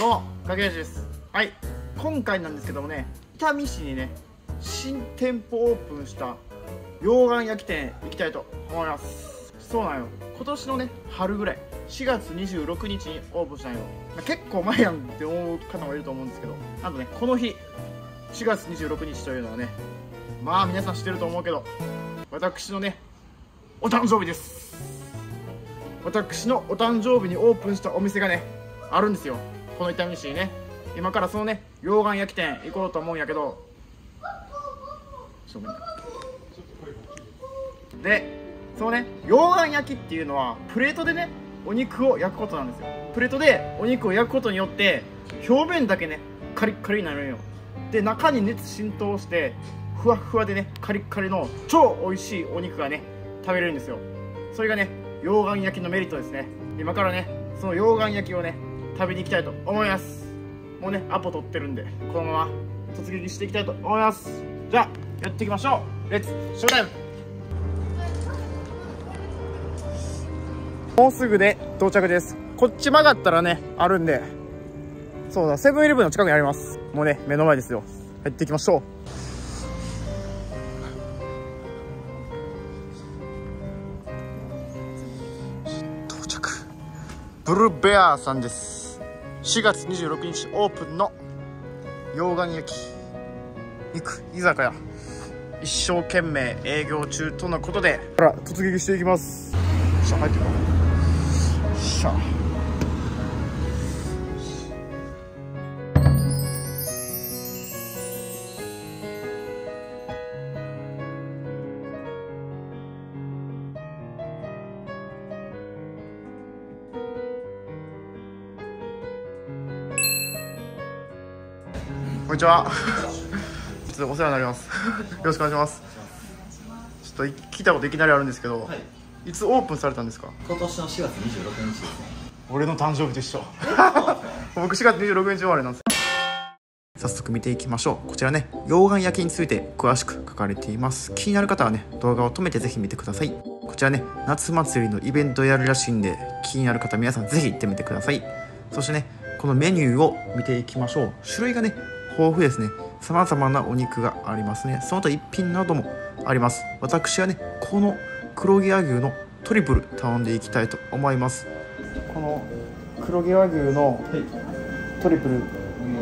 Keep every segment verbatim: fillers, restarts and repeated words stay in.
どうも、かけらじです。はい、今回なんですけどもね、伊丹市にね、新店舗オープンした溶岩焼き店行きたいと思います。そうなんよ、今年のね、春ぐらい、しがつにじゅうろくにちにオープンしたんよ。まあ、結構前やんって思う方もいると思うんですけど、なんとね、この日、しがつにじゅうろくにちというのはね、まあ皆さん知ってると思うけど、私のね、お誕生日です。私のお誕生日にオープンしたお店がね、あるんですよ。この伊丹市にね、今からそのね溶岩焼き店行こうと思うんやけど、でそのね溶岩焼きっていうのはプレートでねお肉を焼くことなんですよ。プレートでお肉を焼くことによって表面だけねカリッカリになるんよ。で中に熱浸透してふわふわでねカリッカリの超美味しいお肉がね食べれるんですよ。それがね溶岩焼きのメリットですね。今からねその溶岩焼きをね食べに行きたいと思います。もうねアポ取ってるんでこのまま突撃していきたいと思います。じゃあやっていきましょう。レッツショータイム。もうすぐで到着です。こっち曲がったらねあるんで、そうだセブンイレブンの近くにあります。もうね目の前ですよ。入っていきましょう。到着、ブルーベアーさんです。しがつにじゅうろくにちオープンの溶岩焼き肉居酒屋、一生懸命営業中とのことで、ほら突撃していきます。さあ入ってこう。さあこんにちは。ちょっとお世話になります。よろしくお願いします。ちょっと聞いたこといきなりあるんですけど、はい、いつオープンされたんですか？今年のしがつにじゅうろくにちですね。俺の誕生日と一緒。僕しがつにじゅうろくにち生まれなんです。早速見ていきましょう。こちらね、溶岩焼きについて詳しく書かれています。気になる方はね、動画を止めてぜひ見てください。こちらね、夏祭りのイベントやるらしいんで、気になる方皆さんぜひ行ってみてください。そしてね、このメニューを見ていきましょう。種類がね、豊富ですね。様々なお肉がありますね。その他一品などもあります。私はねこの黒毛和牛のトリプル頼んでいきたいと思います。この黒毛和牛のトリプル、はい、あり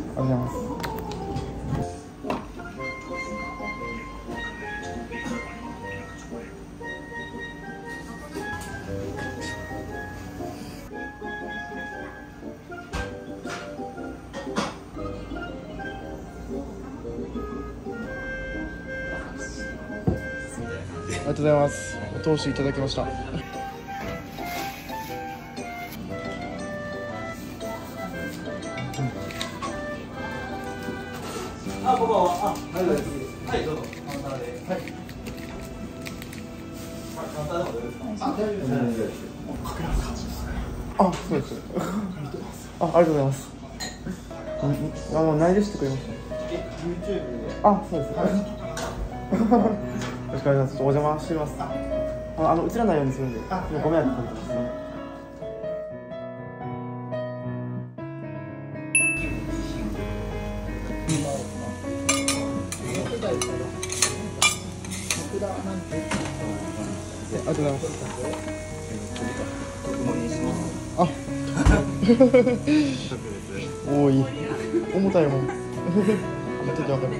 がとうございます。ありがとうございます。お通しいただきました。あ、ここは、あ、大丈夫です。はい、どうぞ。カウンターで。はい。カウンターでも大丈夫ですか？あ、大丈夫です。あ、そうです。あ、ありがとうございます。あの、内容してくれました。え、YouTube で。あ、そうです。はい。よろしくお願いします。お邪魔してます。あの映らないようにするんで、ご迷惑かけてますね。ありがとうございます。あ、多い。重たいもん。ちょっとわかる。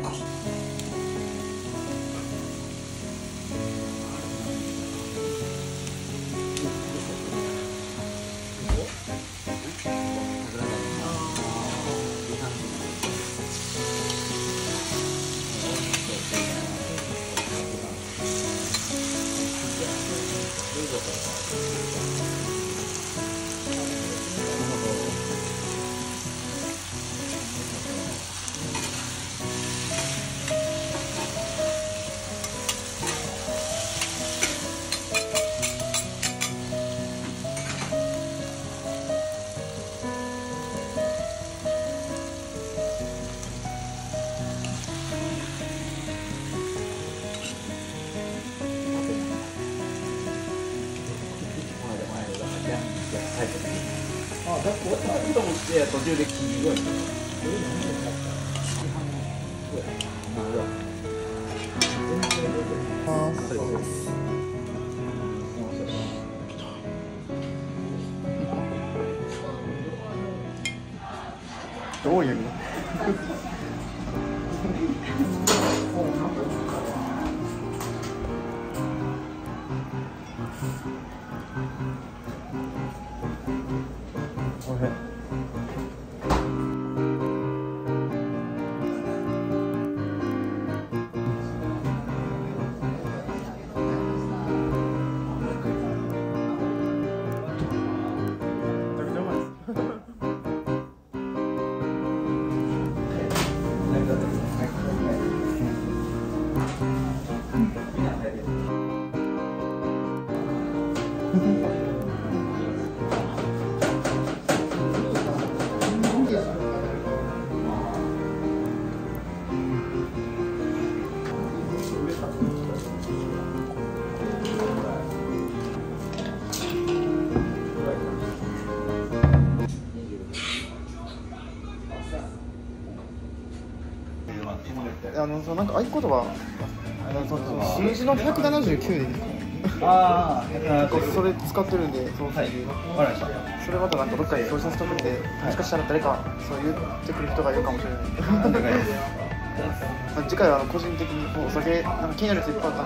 どういうの？あの、そのなんか合言葉、数字のひゃくななじゅうきゅうでいいですか？ああ、それ使ってるんで、そう、はい、それまたなんかどっかに表示させておくんで、もしかしたら誰かそう言ってくる人がいるかもしれない。次回はあの個人的にお酒、なんか気になるやついっぱいあった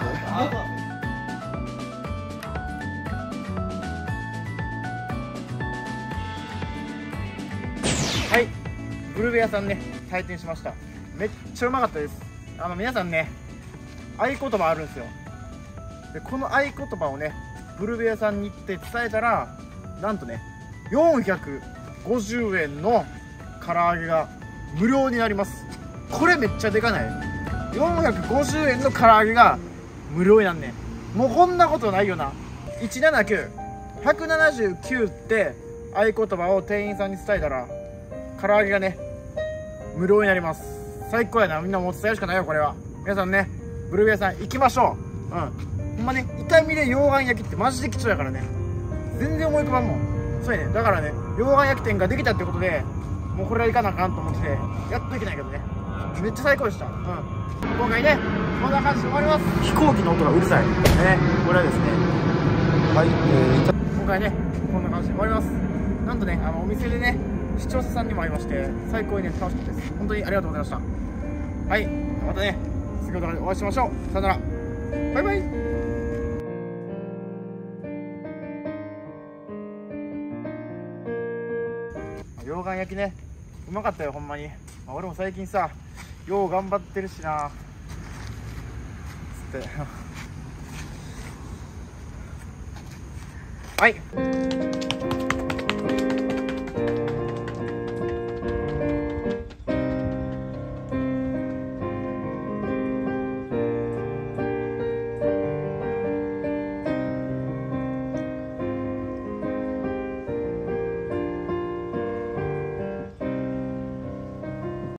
んで。はい、ブルベ屋さんね、退店しました。めっちゃうまかったです。あの皆さんね、合言葉あるんですよ。でこの合言葉をね、ブルベ屋さんに行って伝えたら、なんとねよんひゃくごじゅうえんの唐揚げが無料になります。これめっちゃでかない？よんひゃくごじゅうえんの唐揚げが無料になんねん。もうこんなことないよな。いちななきゅういちななきゅうって合言葉を店員さんに伝えたら、唐揚げがね無料になります。最高やな。みんなもう伝えるしかないよ、これは。皆さんね、ブルベ屋さん行きましょう。うん、ほんまね、痛みで溶岩焼きってマジで貴重やからね、全然思い浮かばんもん。そうやね、だからね、溶岩焼き店ができたってことで、もうこれは行かなあかんと思ってて、やっといけないけどね、めっちゃ最高でした。うん、今回ね、こんな感じで終わります。飛行機の音がうるさいね、これはですね。はい、えー、今回ね、こんな感じで終わります。なんとね、あのお店でね、視聴者さんにも会いまして、最高にね、楽しかったです。本当にありがとうございました。はい、またね、次の動画でお会いしましょう。さよなら、バイバイ。溶岩焼きね、うまかったよ、ほんまに。まあ、俺も最近さ、よう頑張ってるしなつってはい。